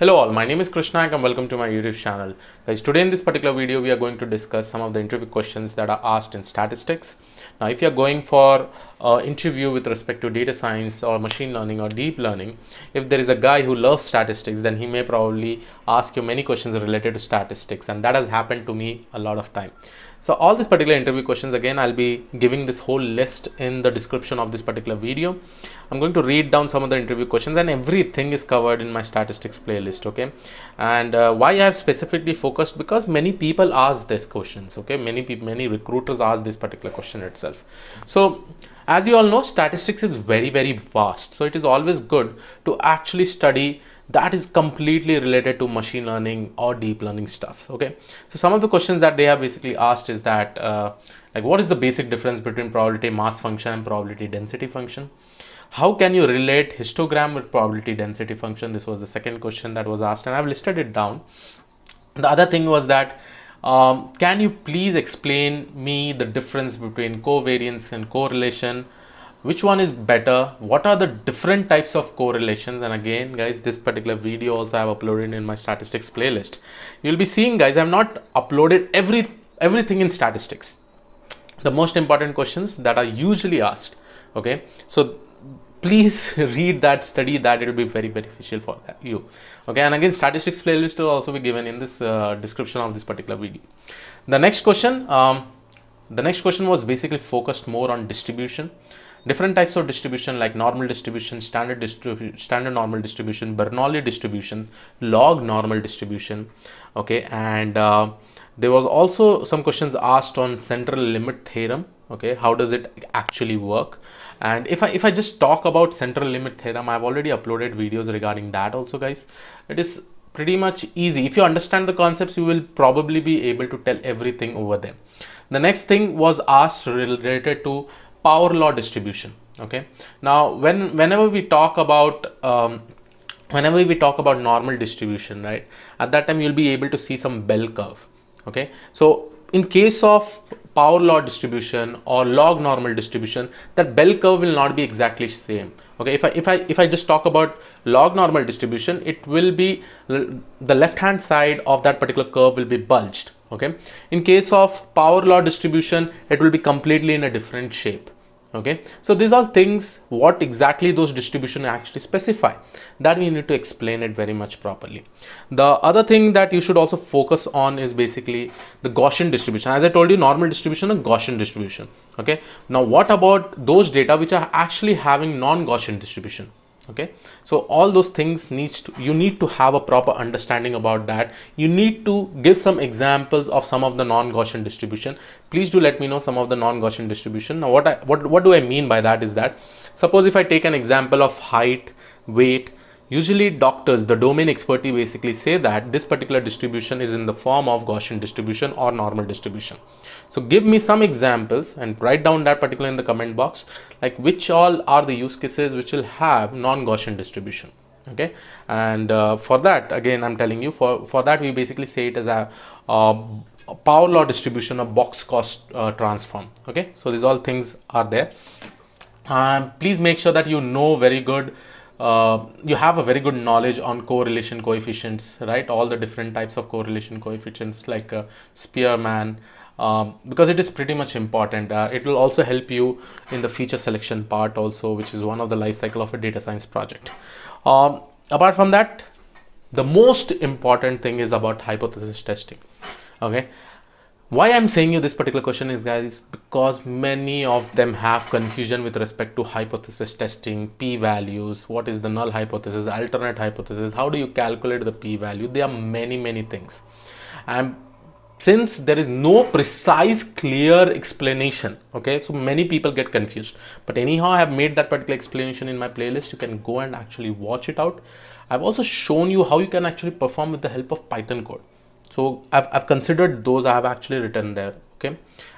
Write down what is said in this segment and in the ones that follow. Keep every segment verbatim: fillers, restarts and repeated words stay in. Hello all, my name is Krish Naik and welcome to my YouTube channel. Guys, today in this particular video we are going to discuss some of the interview questions that are asked in statistics. Now if you are going for uh, interview with respect to data science or machine learning or deep learning, if there is a guy who loves statistics, then he may probably ask you many questions related to statistics, and that has happened to me a lot of time. So all these particular interview questions, again I'll be giving this whole list in the description of this particular video. I'm going to read down some of the interview questions, and everything is covered in my statistics playlist, okay? And uh, why I have specifically focused, because many people ask these questions, okay? Many people, many recruiters ask this particular question itself. So as you all know, statistics is very, very vast. So it is always good to actually study that is completely related to machine learning or deep learning stuffs, okay? So some of the questions that they have basically asked is that, uh, like, what is the basic difference between probability mass function and probability density function? How can you relate histogram with probability density function? This was the second question that was asked, and I've listed it down. The other thing was that, um, can you please explain me the difference between covariance and correlation? Which one is better? What are the different types of correlations? And again, guys, this particular video also I have uploaded in my statistics playlist. You'll be seeing, guys, I've not uploaded every everything in statistics. The most important questions that are usually asked, okay? So please read that, study that. It'll be very beneficial for you, okay? And again, statistics playlist will also be given in this uh, description of this particular video. The next question, um, the next question was basically focused more on distribution. Different types of distribution like normal distribution, standard distribu- standard normal distribution, Bernoulli distribution, log normal distribution, okay? And uh, there was also some questions asked on central limit theorem, okay? How does it actually work? And if I if I just talk about central limit theorem, I've already uploaded videos regarding that also, guys. It is pretty much easy. If you understand the concepts, you will probably be able to tell everything over there. The next thing was asked related to power law distribution, okay? Now when whenever we talk about um, whenever we talk about normal distribution, right, at that time you'll be able to see some bell curve, okay? So in case of power law distribution or log normal distribution, that bell curve will not be exactly same, okay? If I if I if I just talk about log normal distribution, it will be the left hand side of that particular curve will be bulged, okay? In case of power law distribution, it will be completely in a different shape, okay? So these are things, what exactly those distribution actually specify, that we need to explain it very much properly. The other thing that you should also focus on is basically the Gaussian distribution. As I told you, normal distribution and Gaussian distribution, okay? Now what about those data which are actually having non-Gaussian distribution, okay? So all those things needs to, you need to have a proper understanding about that. You need to give some examples of some of the non-Gaussian distribution. Please do let me know some of the non-Gaussian distribution. Now what I what what do I mean by that is that, suppose if I take an example of height, weight, usually doctors, the domain expertise, basically say that this particular distribution is in the form of Gaussian distribution or normal distribution. So give me some examples and write down that particular in the comment box, like which all are the use cases which will have non-Gaussian distribution, okay? And uh, for that, again, I'm telling you, for for that we basically say it as a, uh, a power law distribution or box cost uh, transform, okay? So these all things are there. Um, please make sure that you know very good, Uh, you have a very good knowledge on correlation coefficients, right? All the different types of correlation coefficients like uh, Spearman, um, because it is pretty much important. Uh, it will also help you in the feature selection part also, which is one of the life cycle of a data science project. Um, apart from that, the most important thing is about hypothesis testing, okay? Why I'm saying you this particular question is, guys, because many of them have confusion with respect to hypothesis testing, p-values, what is the null hypothesis, alternate hypothesis, how do you calculate the p-value? There are many, many things. And since there is no precise, clear explanation, okay, so many people get confused. But anyhow, I have made that particular explanation in my playlist. You can go and actually watch it out. I've also shown you how you can actually perform with the help of Python code. So I've, I've considered those, I have actually written there, okay?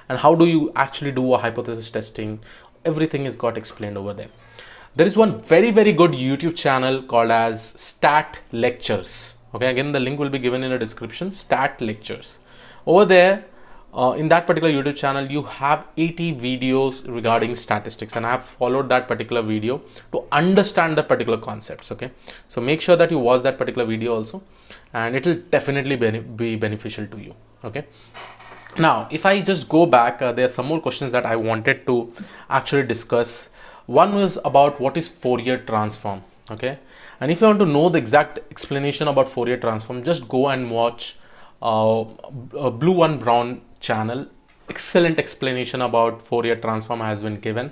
And how do you actually do a hypothesis testing? Everything is got explained over there. There is one very, very good YouTube channel called as Stat Lectures, okay? Again, the link will be given in the description, Stat Lectures. Over there, Uh, in that particular YouTube channel, you have eighty videos regarding statistics, and I have followed that particular video to understand the particular concepts. Okay, so make sure that you watch that particular video also, and it will definitely be, be beneficial to you. Okay, now if I just go back, uh, there are some more questions that I wanted to actually discuss. One was about what is Fourier transform. Okay, and if you want to know the exact explanation about Fourier transform, just go and watch uh, Blue one Brown channel. Excellent explanation about Fourier transform has been given,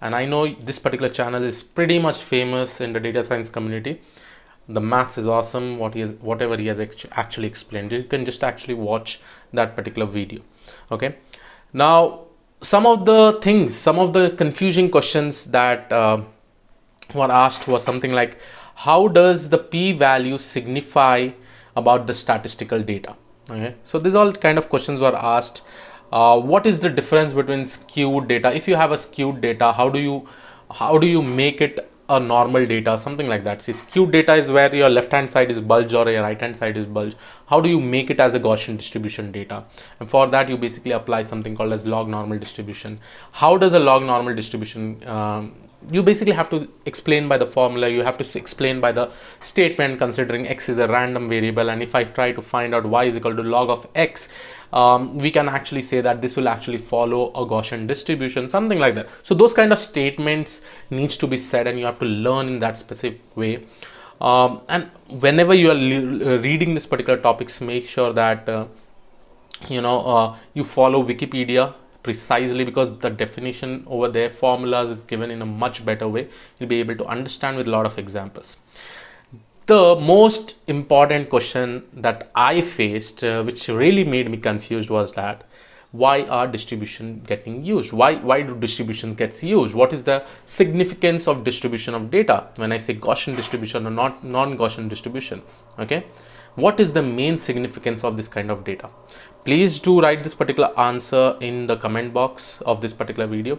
and I know this particular channel is pretty much famous in the data science community. The maths is awesome, what he has, whatever he has actually explained. You can just actually watch that particular video. Okay, now some of the things, some of the confusing questions that uh, were asked was something like, how does the p-value signify about the statistical data? Okay, so these all kind of questions were asked. Uh, what is the difference between skewed data? If you have a skewed data, how do you how do you make it a normal data? Something like that. See, skewed data is where your left hand side is bulge or your right hand side is bulge. How do you make it as a Gaussian distribution data? And for that, you basically apply something called as log normal distribution. How does a log normal distribution um, you basically have to explain by the formula. You have to explain by the statement, considering x is a random variable, and if I try to find out y is equal to log of x, um, we can actually say that this will actually follow a Gaussian distribution, something like that. So those kind of statements needs to be said, and you have to learn in that specific way. Um, and whenever you are reading this particular topics, make sure that uh, you know uh, you follow Wikipedia precisely, because the definition over there, formulas is given in a much better way. You'll be able to understand with a lot of examples. The most important question that I faced, uh, which really made me confused, was that why are distribution getting used? Why why do distributions gets used? What is the significance of distribution of data when I say Gaussian distribution or not non-Gaussian distribution? Okay, what is the main significance of this kind of data? Please do write this particular answer in the comment box of this particular video.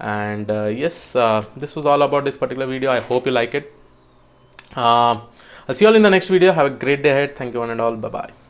And uh, yes, uh, this was all about this particular video. I hope you like it. uh, I'll see you all in the next video. Have a great day ahead. Thank you one and all. Bye bye.